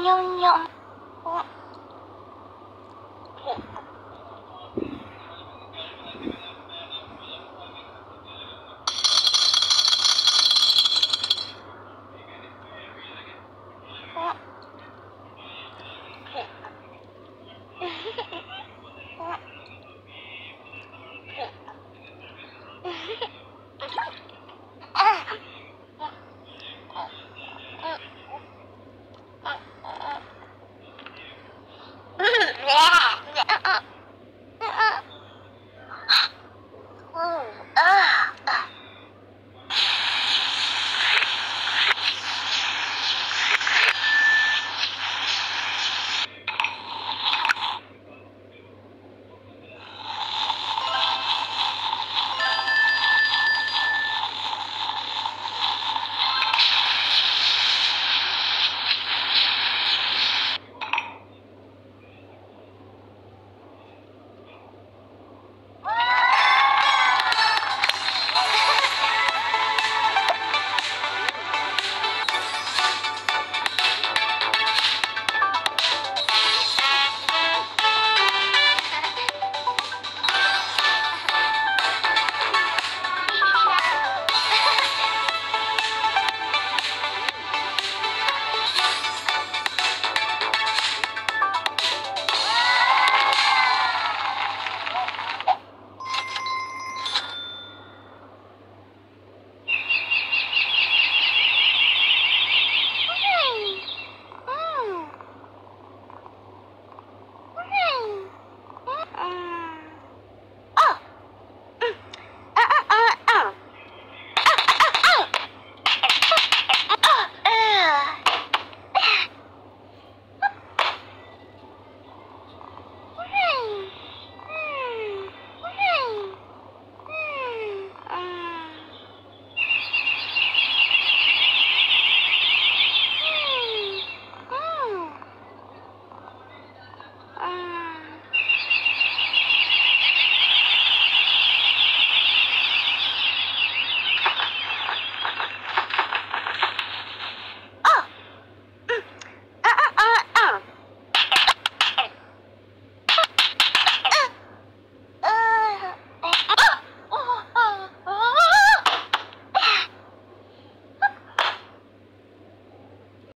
Nhung nhung.